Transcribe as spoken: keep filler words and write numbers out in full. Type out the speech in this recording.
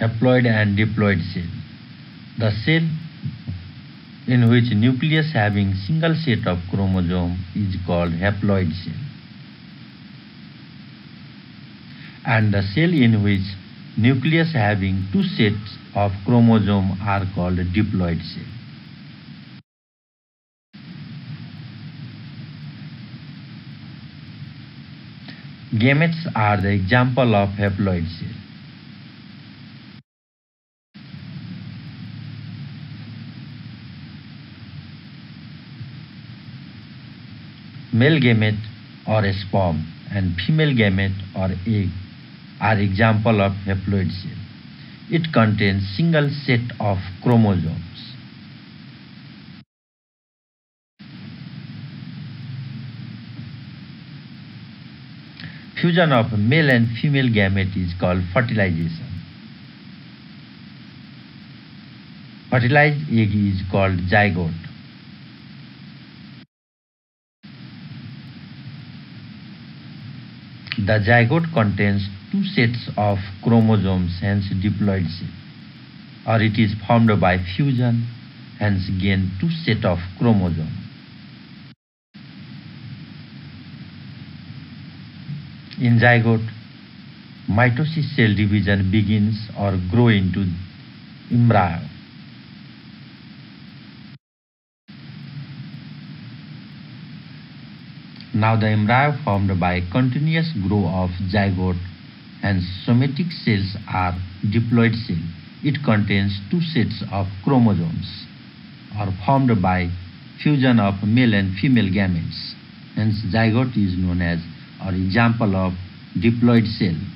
haploid and diploid cell. The cell in which nucleus having single set of chromosome is called haploid cell, and the cell in which nucleus having two sets of chromosome are called diploid cell. Gametes are the example of haploid cell. Male gamete or a sperm and female gamete or egg are example of haploid cell. It contains single set of chromosomes. Fusion of male and female gamete is called fertilization. Fertilized egg is called zygote. The zygote contains two sets of chromosomes, hence diploid cell, or it is formed by fusion, hence gain two set of chromosomes. In zygote, mitosis cell division begins or grow into embryo. Now the embryo formed by continuous growth of zygote and somatic cells are diploid cell. It contains two sets of chromosomes, or formed by fusion of male and female gametes. Hence zygote is known as or example of diploid cell.